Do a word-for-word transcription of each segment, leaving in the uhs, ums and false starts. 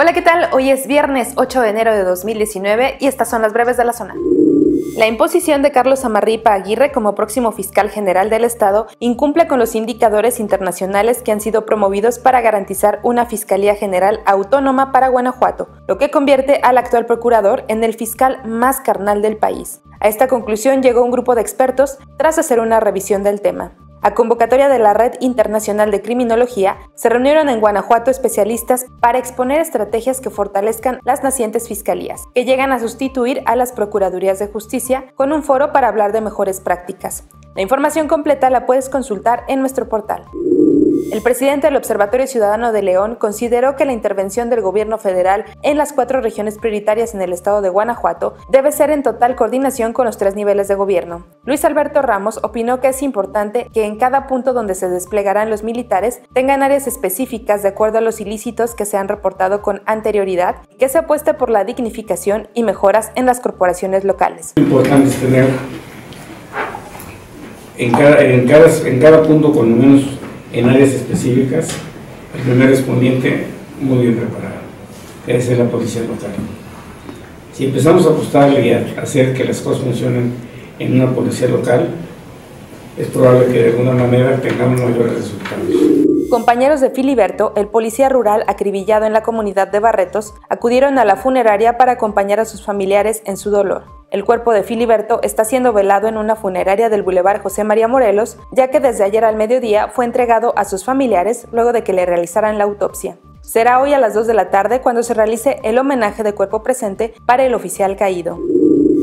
Hola, ¿qué tal? Hoy es viernes ocho de enero de dos mil diecinueve y estas son las breves de la zona. La imposición de Carlos Amarripa Aguirre como próximo fiscal general del Estado incumple con los indicadores internacionales que han sido promovidos para garantizar una Fiscalía General autónoma para Guanajuato, lo que convierte al actual procurador en el fiscal más carnal del país. A esta conclusión llegó un grupo de expertos tras hacer una revisión del tema. A convocatoria de la Red Internacional de Criminología, se reunieron en Guanajuato especialistas para exponer estrategias que fortalezcan las nacientes fiscalías, que llegan a sustituir a las Procuradurías de Justicia, con un foro para hablar de mejores prácticas. La información completa la puedes consultar en nuestro portal. El presidente del Observatorio Ciudadano de León consideró que la intervención del gobierno federal en las cuatro regiones prioritarias en el estado de Guanajuato debe ser en total coordinación con los tres niveles de gobierno. Luis Alberto Ramos opinó que es importante que en cada punto donde se desplegarán los militares tengan áreas específicas de acuerdo a los ilícitos que se han reportado con anterioridad y que se apueste por la dignificación y mejoras en las corporaciones locales. Es importante tener en cada, en cada, en cada punto por lo menos en áreas específicas, el primer respondiente muy bien preparado, que es la policía local. Si empezamos a apostarle y a hacer que las cosas funcionen en una policía local, es probable que de alguna manera tengamos mayores resultados. Compañeros de Filiberto, el policía rural acribillado en la comunidad de Barretos, acudieron a la funeraria para acompañar a sus familiares en su dolor. El cuerpo de Filiberto está siendo velado en una funeraria del Boulevard José María Morelos, ya que desde ayer al mediodía fue entregado a sus familiares luego de que le realizaran la autopsia. Será hoy a las dos de la tarde cuando se realice el homenaje de cuerpo presente para el oficial caído.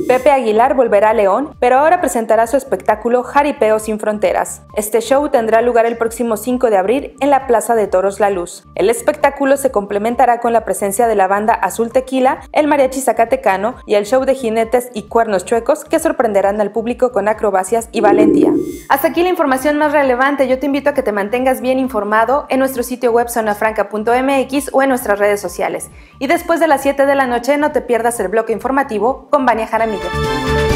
Pepe Aguilar volverá a León, pero ahora presentará su espectáculo Jaripeo sin fronteras. Este show tendrá lugar el próximo cinco de abril en la Plaza de Toros La Luz. El espectáculo se complementará con la presencia de la banda Azul Tequila, el mariachi Zacatecano y el show de jinetes y cuernos chuecos que sorprenderán al público con acrobacias y valentía. Hasta aquí la información más relevante. Yo te invito a que te mantengas bien informado en nuestro sitio web zona franca punto m x o en nuestras redes sociales. Y después de las siete de la noche no te pierdas el bloque informativo con Bania Jaramita. Thank you.